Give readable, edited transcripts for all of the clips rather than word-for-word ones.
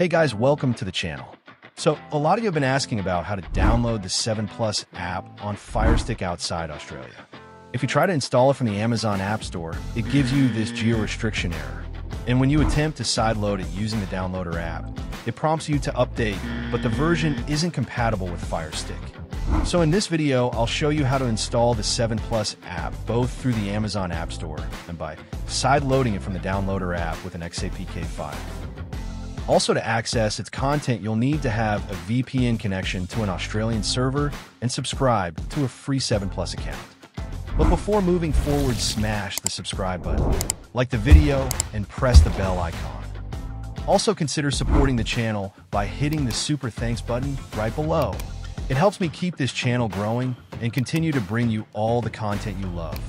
Hey guys, welcome to the channel. So a lot of you have been asking about how to download the 7 Plus app on Fire Stick outside Australia. If you try to install it from the Amazon App Store, it gives you this geo-restriction error. And when you attempt to sideload it using the Downloader app, it prompts you to update, but the version isn't compatible with Fire Stick. So in this video, I'll show you how to install the 7 Plus app both through the Amazon App Store and by sideloading it from the Downloader app with an XAPK file. Also, to access its content, you'll need to have a VPN connection to an Australian server and subscribe to a free 7 Plus account. But before moving forward, smash the subscribe button, like the video, and press the bell icon. Also, consider supporting the channel by hitting the super thanks button right below. It helps me keep this channel growing and continue to bring you all the content you love.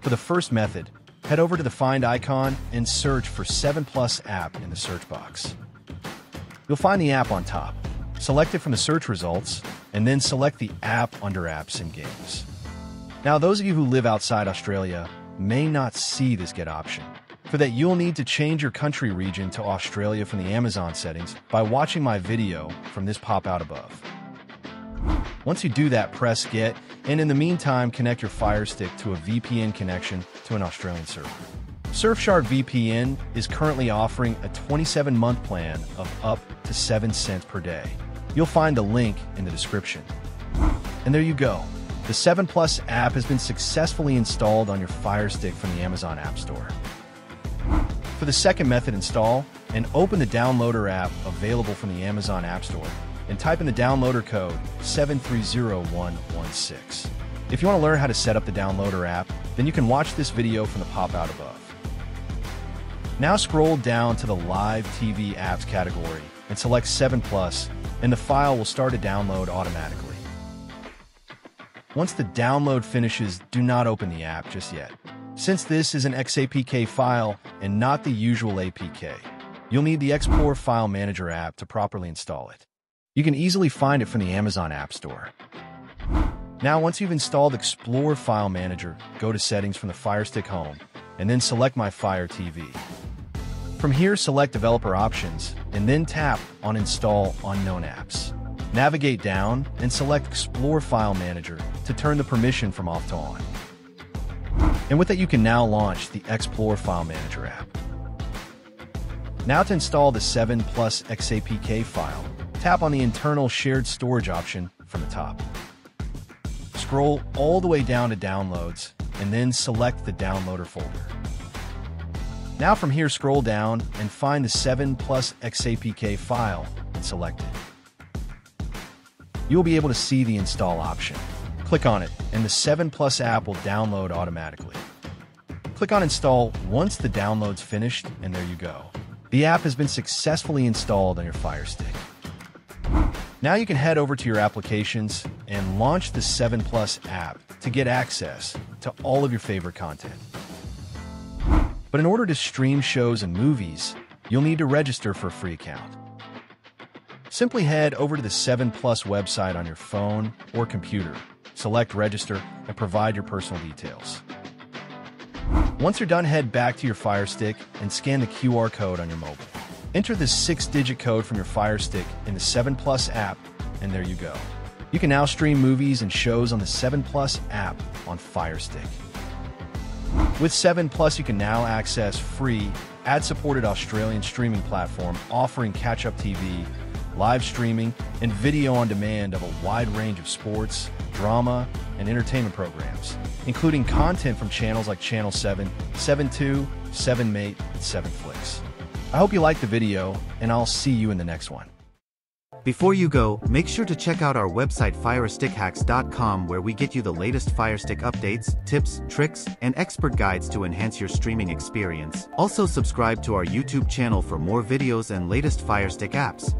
For the first method, head over to the Find icon and search for 7 Plus app in the search box. You'll find the app on top. Select it from the search results, and then select the app under Apps and Games. Now, those of you who live outside Australia may not see this Get option. For that, you'll need to change your country region to Australia from the Amazon settings by watching my video from this pop-out above. Once you do that, press Get, and in the meantime, connect your Fire Stick to a VPN connection to an Australian server. Surfshark VPN is currently offering a 27-month plan of up to 7 cents per day. You'll find the link in the description. And there you go. The 7 Plus app has been successfully installed on your Fire Stick from the Amazon App Store. For the second method, install and open the Downloader app available from the Amazon App Store, and type in the Downloader code 730116. If you want to learn how to set up the Downloader app, then you can watch this video from the pop-out above. Now scroll down to the Live TV Apps category and select 7 Plus, and the file will start to download automatically. Once the download finishes, do not open the app just yet. Since this is an XAPK file and not the usual APK, you'll need the X-plore File Manager app to properly install it. You can easily find it from the Amazon App Store. Now, once you've installed X-plore File Manager, go to Settings from the Fire Stick Home, and then select My Fire TV. From here, select Developer Options, and then tap on Install Unknown Apps. Navigate down and select X-plore File Manager to turn the permission from off to on. And with that, you can now launch the X-plore File Manager app. Now, to install the 7 Plus XAPK file, tap on the internal shared storage option from the top. Scroll all the way down to downloads, and then select the Downloader folder. Now, from here, scroll down and find the 7 Plus XAPK file and select it. You'll be able to see the install option. Click on it, and the 7 Plus app will download automatically. Click on Install once the download's finished, and there you go. The app has been successfully installed on your Fire Stick. Now you can head over to your applications and launch the 7 Plus app to get access to all of your favorite content. But in order to stream shows and movies, you'll need to register for a free account. Simply head over to the 7 Plus website on your phone or computer, select Register, and provide your personal details. Once you're done, head back to your Fire Stick and scan the QR code on your mobile. Enter the 6-digit code from your Fire Stick in the 7 Plus app, and there you go. You can now stream movies and shows on the 7 Plus app on Fire Stick. With 7 Plus, you can now access free, ad-supported Australian streaming platform offering catch-up TV, live streaming, and video on demand of a wide range of sports, drama, and entertainment programs, including content from channels like Channel 7, 7.2, 7mate, and 7flix. I hope you liked the video, and I'll see you in the next one. Before you go, make sure to check out our website firestickhacks.com, where we get you the latest Fire Stick updates, tips, tricks, and expert guides to enhance your streaming experience. Also, subscribe to our YouTube channel for more videos and latest Fire Stick apps.